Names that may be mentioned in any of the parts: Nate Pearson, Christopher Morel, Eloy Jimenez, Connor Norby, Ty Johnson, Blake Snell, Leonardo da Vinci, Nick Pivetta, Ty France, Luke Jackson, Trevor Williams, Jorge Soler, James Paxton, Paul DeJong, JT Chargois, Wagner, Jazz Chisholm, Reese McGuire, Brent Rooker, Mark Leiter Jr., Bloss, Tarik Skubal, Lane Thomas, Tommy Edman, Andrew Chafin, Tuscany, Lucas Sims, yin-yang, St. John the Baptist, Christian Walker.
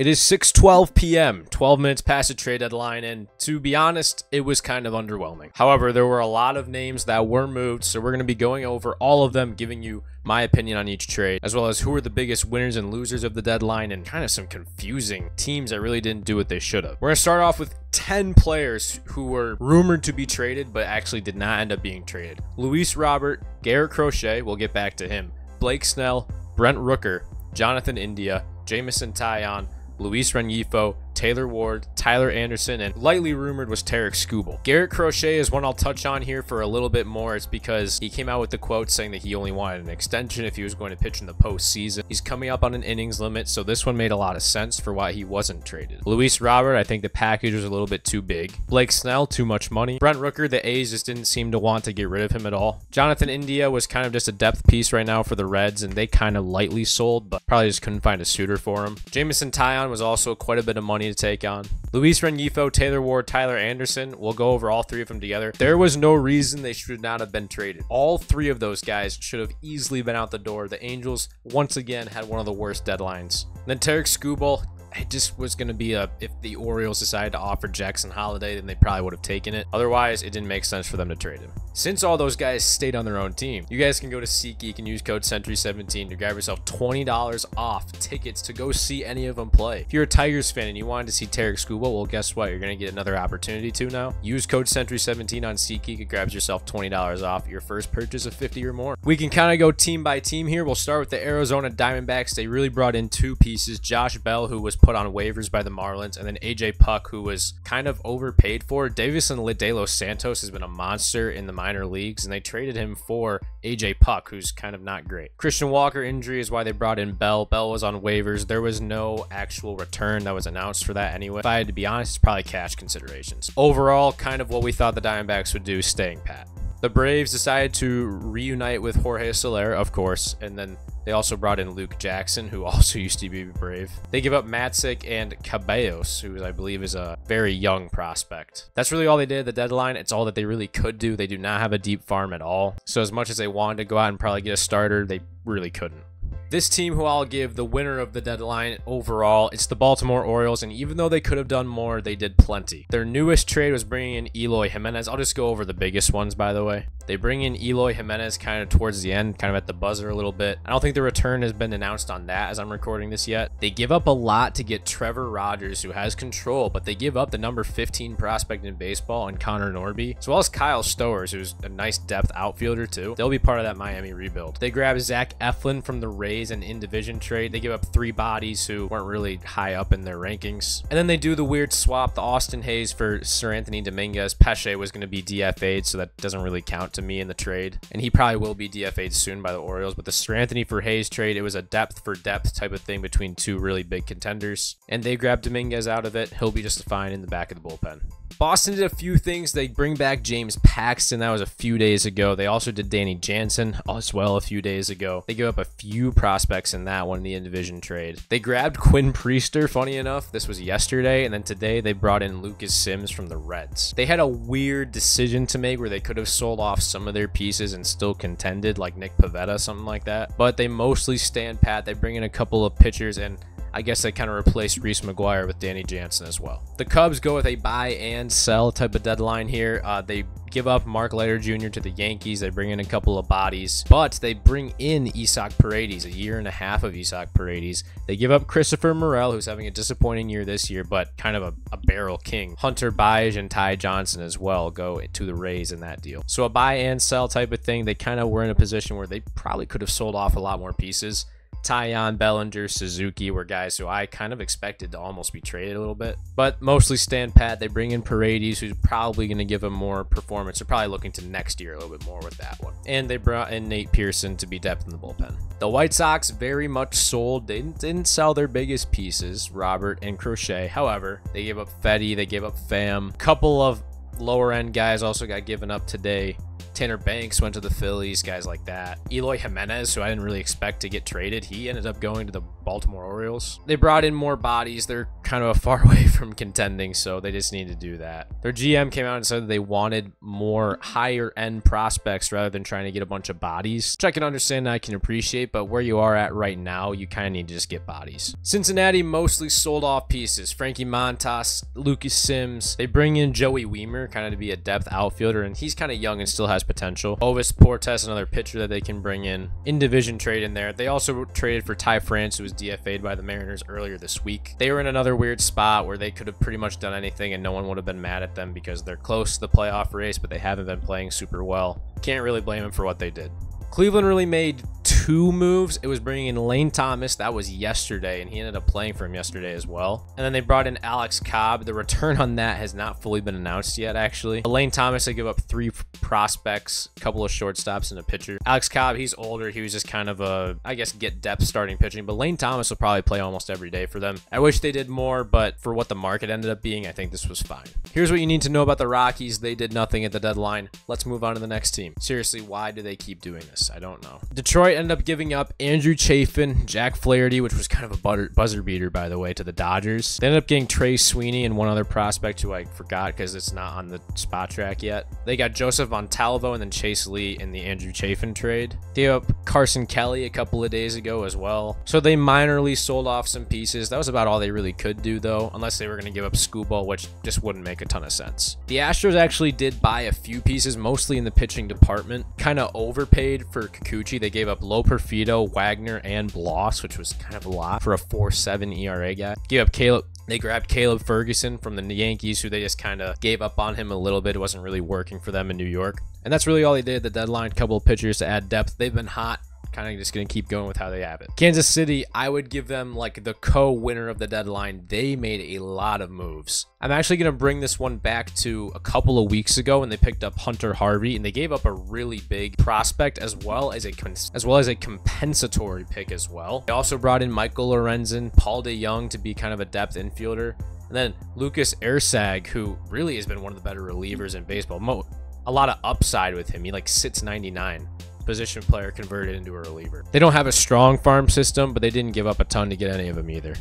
It is 6:12 p.m., 12 minutes past the trade deadline, and to be honest, it was kind of underwhelming. However, there were a lot of names that were moved, so we're going to be going over all of them, giving you my opinion on each trade, as well as who are the biggest winners and losers of the deadline, and kind of some confusing teams that really didn't do what they should have. We're going to start off with 10 players who were rumored to be traded, but actually did not end up being traded. Luis Robert, Garrett Crochet, we'll get back to him, Blake Snell, Brent Rooker, Jonathan India, Jameson Taillon, Luis Rengifo, Taylor Ward, Tyler Anderson, and lightly rumored was Tarik Skubal. Garrett Crochet is one I'll touch on here for a little bit more. It's because he came out with the quote saying that he only wanted an extension if he was going to pitch in the postseason. He's coming up on an innings limit, so this one made a lot of sense for why he wasn't traded. Luis Robert, I think the package was a little bit too big. Blake Snell, too much money. Brent Rooker, the A's just didn't seem to want to get rid of him at all. Jonathan India was kind of just a depth piece right now for the Reds, and they kind of lightly sold, but probably just couldn't find a suitor for him. Jameson Taillon was also quite a bit of money to take on. Luis Rengifo, Taylor Ward, Tyler Anderson, we'll go over all three of them together. There was no reason they should not have been traded. All three of those guys should have easily been out the door. The Angels, once again, had one of the worst deadlines. And then Tarik Skubal, it just was going to be a, if the Orioles decided to offer Jackson Holiday, then they probably would have taken it. Otherwise, it didn't make sense for them to trade him. Since all those guys stayed on their own team, you guys can go to SeatGeek and use code Century17 to grab yourself $20 off tickets to go see any of them play. If you're a Tigers fan and you wanted to see Tarik Skubal, well, guess what? You're going to get another opportunity to now. Use code Century17 on SeatGeek. It grabs yourself $20 off your first purchase of 50 or more. We can kind of go team by team here. We'll start with the Arizona Diamondbacks. They really brought in two pieces. Josh Bell, who was put on waivers by the Marlins, and then AJ Puck, who was kind of overpaid for. Davison De Los Santos has been a monster in the minor leagues, and they traded him for AJ Puck, who's kind of not great. Christian Walker injury is why they brought in Bell. Bell was on waivers. There was no actual return that was announced for that anyway. If I had to be honest, it's probably cash considerations. Overall, kind of what we thought the Diamondbacks would do, staying pat. The Braves decided to reunite with Jorge Soler, of course, and then they also brought in Luke Jackson, who also used to be Brave. They give up Matzik and Caballos, who I believe is a very young prospect. That's really all they did at the deadline. It's all that they really could do. They do not have a deep farm at all. So as much as they wanted to go out and probably get a starter, they really couldn't. This team who I'll give the winner of the deadline overall, it's the Baltimore Orioles, and even though they could have done more, they did plenty. Their newest trade was bringing in Eloy Jimenez. I'll just go over the biggest ones, by the way. They bring in Eloy Jimenez kind of towards the end, kind of at the buzzer a little bit. I don't think the return has been announced on that as I'm recording this yet. They give up a lot to get Trevor Rogers, who has control, but they give up the number 15 prospect in baseball and Connor Norby, as well as Kyle Stowers, who's a nice depth outfielder too. They'll be part of that Miami rebuild. They grab Zach Eflin from the Rays, an in-division trade. They give up three bodies who weren't really high up in their rankings. And then they do the weird swap, the Austin Hayes for Sir Anthony Dominguez. Pesce was going to be DFA'd, so that doesn't really count to me in the trade. And he probably will be DFA'd soon by the Orioles, but the Sir Anthony for Hayes trade, it was a depth for depth type of thing between two really big contenders. And they grabbed Dominguez out of it. He'll be just fine in the back of the bullpen. Boston did a few things. They bring back James Paxton. That was a few days ago. They also did Danny Jansen as well a few days ago. They gave up a few prospects in that one in the in-division trade. They grabbed Quinn Priester, funny enough. This was yesterday, and then today they brought in Lucas Sims from the Reds. They had a weird decision to make where they could have sold off some of their pieces and still contended, like Nick Pivetta, something like that. But they mostly stand pat. They bring in a couple of pitchers, and I guess they kind of replaced Reese McGuire with Danny Jansen as well. The Cubs go with a buy and sell type of deadline here. They give up Mark Leiter Jr. to the Yankees. They bring in a couple of bodies, but they bring in Isaac Paredes, a year and a half of Isaac Paredes. They give up Christopher Morel, who's having a disappointing year this year, but kind of a barrel king. Hunter Baez and Ty Johnson as well go to the Rays in that deal. So a buy and sell type of thing. They kind of were in a position where they probably could have sold off a lot more pieces. Taillon, Bellinger, Suzuki were guys who I kind of expected to almost be traded a little bit, but mostly stand pat. They bring in Paredes, who's probably going to give him more performance. They're probably looking to next year a little bit more with that one. And they brought in Nate Pearson to be depth in the bullpen. The White Sox very much sold. They didn't sell their biggest pieces, Robert and Crochet. However, they gave up Fetty. They gave up Pham. A couple of lower end guys also got given up today. Tanner Banks went to the Phillies, guys like that. Eloy Jimenez, who I didn't really expect to get traded, he ended up going to the Baltimore Orioles. They brought in more bodies. They're kind of far away from contending, so they just need to do that. Their GM came out and said that they wanted more higher-end prospects rather than trying to get a bunch of bodies, which I can understand and I can appreciate, but where you are at right now, you kind of need to just get bodies. Cincinnati mostly sold off pieces. Frankie Montas, Lucas Sims. They bring in Joey Weimer, kind of to be a depth outfielder, and he's kind of young and still has potential. Ovis Portes, another pitcher that they can bring in. In-division trade in there. They also traded for Ty France, who was DFA'd by the Mariners earlier this week. They were in another weird spot where they could have pretty much done anything and no one would have been mad at them because they're close to the playoff race, but they haven't been playing super well. Can't really blame them for what they did. Cleveland really made two moves. It was bringing in Lane Thomas. That was yesterday, and he ended up playing for him yesterday as well. And then they brought in Alex Cobb. The return on that has not fully been announced yet, actually. Lane Thomas, they give up three prospects, a couple of shortstops, and a pitcher. Alex Cobb, he's older. He was just kind of a, I guess, get depth starting pitching. But Lane Thomas will probably play almost every day for them. I wish they did more, but for what the market ended up being, I think this was fine. Here's what you need to know about the Rockies. They did nothing at the deadline. Let's move on to the next team. Seriously, why do they keep doing this? I don't know. Detroit ended up giving up Andrew Chafin, Jack Flaherty, which was kind of a buzzer beater, by the way, to the Dodgers. They ended up getting Trey Sweeney and one other prospect who I forgot because it's not on the spot track yet. They got Joseph Montalvo and then Chase Lee in the Andrew Chafin trade. They gave up Carson Kelly a couple of days ago as well. So they minorly sold off some pieces. That was about all they really could do, though, unless they were going to give up Skubal, which just wouldn't make a ton of sense. The Astros actually did buy a few pieces, mostly in the pitching department. Kind of overpaid for Kikuchi. They gave up Loperfido, Wagner, and Bloss, which was kind of a lot for a 4.7 ERA guy. Gave up Caleb. They grabbed Caleb Ferguson from the Yankees, who they just kind of gave up on him a little bit. It wasn't really working for them in New York. And that's really all they did at the deadline. A couple of pitchers to add depth. They've been hot. Kind of just going to keep going with how they have it. Kansas City, I would give them like the co-winner of the deadline. They made a lot of moves. I'm actually going to bring this one back to a couple of weeks ago when they picked up Hunter Harvey, and they gave up a really big prospect as well as a compensatory pick as well. They also brought in Michael Lorenzen, Paul DeJong to be kind of a depth infielder, and then Lucas Erceg, who really has been one of the better relievers in baseball. A lot of upside with him. He like sits 99. Position player converted into a reliever. They don't have a strong farm system, but they didn't give up a ton to get any of them either.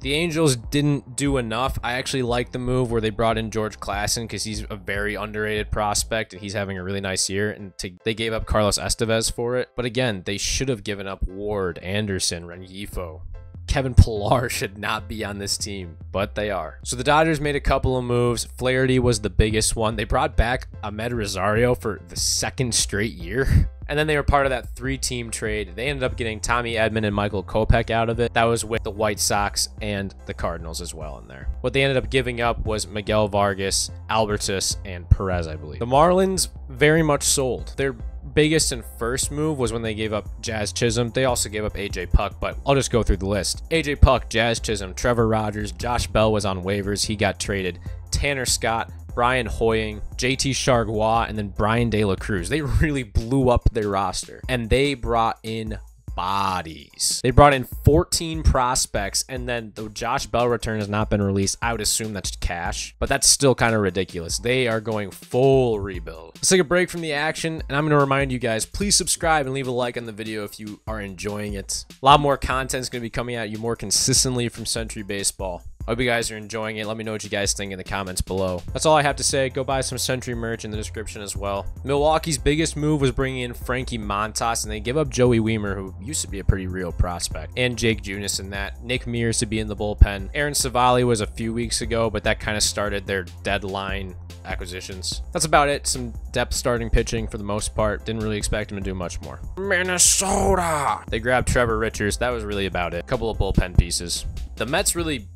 The Angels didn't do enough. I actually like the move where they brought in George Claassen because he's a very underrated prospect and he's having a really nice year. And they gave up Carlos Estevez for it. But again, they should have given up Ward, Anderson, Rengifo. Kevin Pillar should not be on this team, but they are. So the Dodgers made a couple of moves. Flaherty was the biggest one. They brought back Ahmed Rosario for the second straight year. And then they were part of that three-team trade. They ended up getting Tommy Edman and Michael Kopech out of it. That was with the White Sox and the Cardinals as well in there. What they ended up giving up was Miguel Vargas, Albertus, and Perez, I believe. The Marlins very much sold. Their biggest and first move was when they gave up Jazz Chisholm. They also gave up AJ Puck, but I'll just go through the list. AJ Puck, Jazz Chisholm, Trevor Rogers, Josh Bell was on waivers. He got traded. Tanner Scott, Brian Hoying, JT Chargois, and then Brian De La Cruz. They really blew up their roster, and they brought in bodies. They brought in 14 prospects, and then the Josh Bell return has not been released. I would assume that's cash, but that's still kind of ridiculous. They are going full rebuild. Let's take a break from the action, and I'm going to remind you guys, please subscribe and leave a like on the video if you are enjoying it. A lot more content is going to be coming at you more consistently from Century Baseball. I hope you guys are enjoying it. Let me know what you guys think in the comments below. That's all I have to say. Go buy some Century merch in the description as well. Milwaukee's biggest move was bringing in Frankie Montas, and they give up Joey Weimer, who used to be a pretty real prospect, and Jake Junis in that. Nick Mears to be in the bullpen. Aaron Savali was a few weeks ago, but that kind of started their deadline acquisitions. That's about it. Some depth starting pitching for the most part. Didn't really expect him to do much more. Minnesota! They grabbed Trevor Richards. That was really about it. A couple of bullpen pieces. The Mets really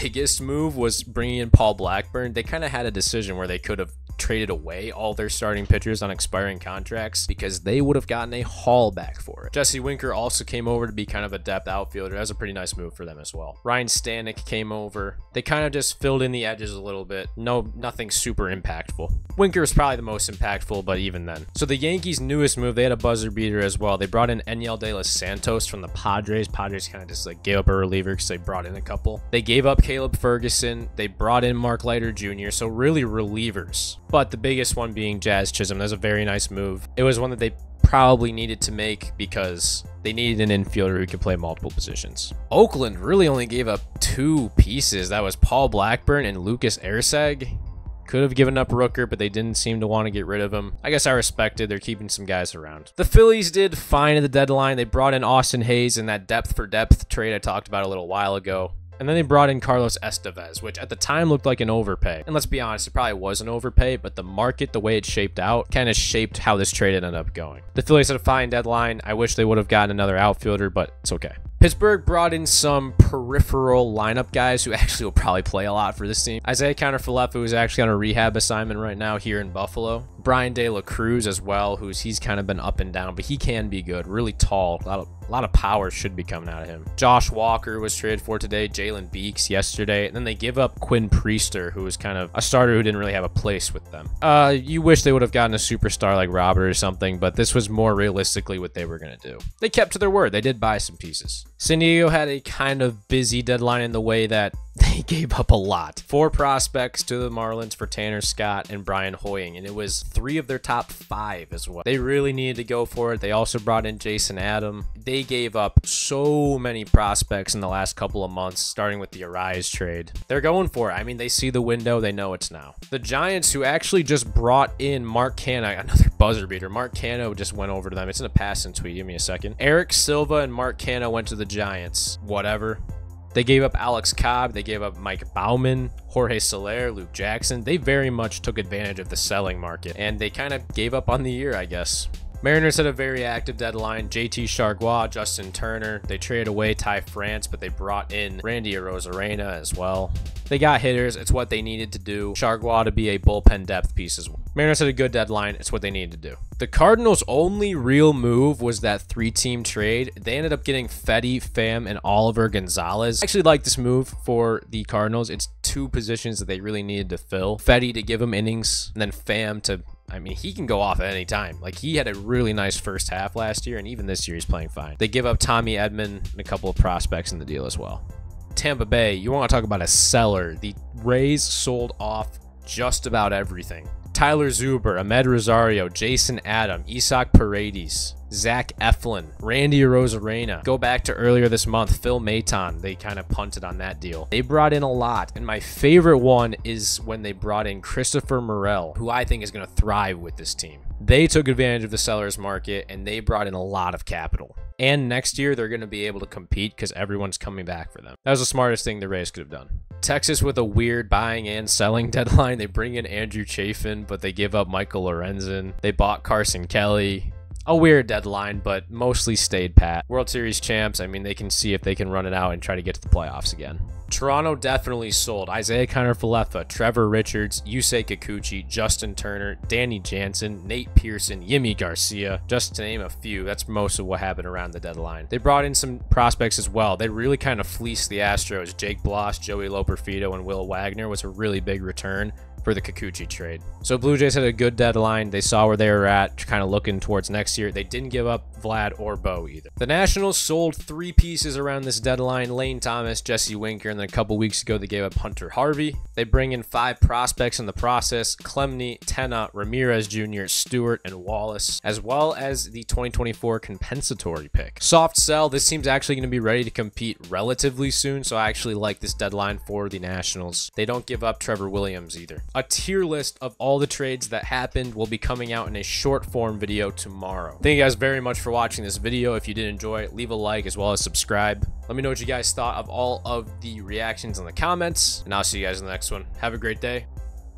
biggest move was bringing in Paul Blackburn. They kind of had a decision where they could have traded away all their starting pitchers on expiring contracts because they would have gotten a haul back for it. Jesse Winker also came over to be kind of a depth outfielder. That was a pretty nice move for them as well. Ryan Stanek came over. They kind of just filled in the edges a little bit. Nothing super impactful. Winker was probably the most impactful, but even then. So the Yankees' newest move, they had a buzzer beater as well. They brought in Enyel De Los Santos from the Padres. Padres kind of just like gave up a reliever because they brought in a couple. They gave up Caleb Ferguson. They brought in Mark Leiter Jr. So really relievers. but the biggest one being Jazz Chisholm. That's a very nice move. It was one that they probably needed to make because they needed an infielder who could play multiple positions. Oakland really only gave up two pieces. That was Paul Blackburn and Lucas Erceg. Could have given up Rooker, but they didn't seem to want to get rid of him. I guess I respected they're keeping some guys around. The Phillies did fine at the deadline. They brought in Austin Hayes in that depth for depth trade I talked about a little while ago. And then they brought in Carlos Estevez, which at the time looked like an overpay. And let's be honest, it probably was an overpay, but the market, the way it shaped out, kind of shaped how this trade ended up going. The Phillies had a fine deadline. I wish they would have gotten another outfielder, but it's okay. Pittsburgh brought in some peripheral lineup guys who actually will probably play a lot for this team. Isaiah Counterfalefa, who's actually on a rehab assignment right now here in Buffalo. Brian De La Cruz as well, he's kind of been up and down, but he can be good. Really tall. A lot of power should be coming out of him. Josh Walker was traded for today. Jalen Beeks yesterday. And then they give up Quinn Priester, who was kind of a starter who didn't really have a place with them. You wish they would have gotten a superstar like Robert or something, but this was more realistically what they were going to do. They kept to their word. They did buy some pieces. San Diego had a kind of busy deadline in the way that they gave up a lot. 4 prospects to the Marlins for Tanner Scott and Brian Hoying, and it was 3 of their top 5 as well. They really needed to go for it. They also brought in Jason Adam. They gave up so many prospects in the last couple of months, starting with the Arise trade. They're going for it. I mean, they see the window. They know it's now. The Giants, who actually just brought in Mark Cano, another buzzer beater. Mark Cano just went over to them. It's in a passing tweet. Give me a second. Eric Silva and Mark Cano went to the Giants. Whatever. They gave up Alex Cobb. They gave up Mike Bauman, Jorge Soler, Luke Jackson. They very much took advantage of the selling market, and they kind of gave up on the year, I guess. Mariners had a very active deadline. JT Chargois, Justin Turner. They traded away Ty France, but they brought in Randy Arozarena as well. They got hitters. It's what they needed to do. Chargois to be a bullpen depth piece as well. Mariners had a good deadline. It's what they needed to do. The Cardinals' only real move was that 3-team trade. They ended up getting Fetty, Pham, and Oliver Gonzalez. I actually like this move for the Cardinals. It's 2 positions that they really needed to fill. Fetty to give him innings, and then Pham to... I mean, he can go off at any time. Like, he had a really nice first half last year, and even this year he's playing fine. They give up Tommy Edman and a couple of prospects in the deal as well. Tampa Bay, you want to talk about a seller. The Rays sold off just about everything. Tyler Zuber, Ahmed Rosario, Jason Adam, Isaac Paredes, Zach Eflin, Randy Arozarena. Go back to earlier this month, Phil Maton. They kind of punted on that deal. They brought in a lot, and my favorite one is when they brought in Christopher Morel, who I think is going to thrive with this team. They took advantage of the seller's market, and they brought in a lot of capital. And next year, they're going to be able to compete because everyone's coming back for them. That was the smartest thing the Rays could have done. Texas with a weird buying and selling deadline. They bring in Andrew Chafin, but they give up Michael Lorenzen. They bought Carson Kelly. A weird deadline, but mostly stayed pat. World Series champs, I mean, they can see if they can run it out and try to get to the playoffs again. Toronto definitely sold. Isaiah Counterfalefa, Trevor Richards, Yusei Kikuchi, Justin Turner, Danny Jansen, Nate Pearson, Yimmy Garcia, just to name a few. That's most of what happened around the deadline. They brought in some prospects as well. They really kind of fleeced the Astros. Jake Bloss, Joey Loperfido, and Will Wagner was a really big return for the Kikuchi trade. So Blue Jays had a good deadline. They saw where they were at, kind of looking towards next year. They didn't give up Vlad or Bo either. The Nationals sold 3 pieces around this deadline. Lane Thomas, Jesse Winker, and then a couple weeks ago, they gave up Hunter Harvey. They bring in 5 prospects in the process. Clemney, Tena, Ramirez Jr., Stewart, and Wallace, as well as the 2024 compensatory pick. Soft sell. This team's actually going to be ready to compete relatively soon, so I actually like this deadline for the Nationals. They don't give up Trevor Williams either. A tier list of all the trades that happened will be coming out in a short form video tomorrow. Thank you guys very much for watching this video. If you did enjoy it, leave a like as well as subscribe. Let me know what you guys thought of all of the reactions in the comments, and I'll see you guys in the next one. Have a great day.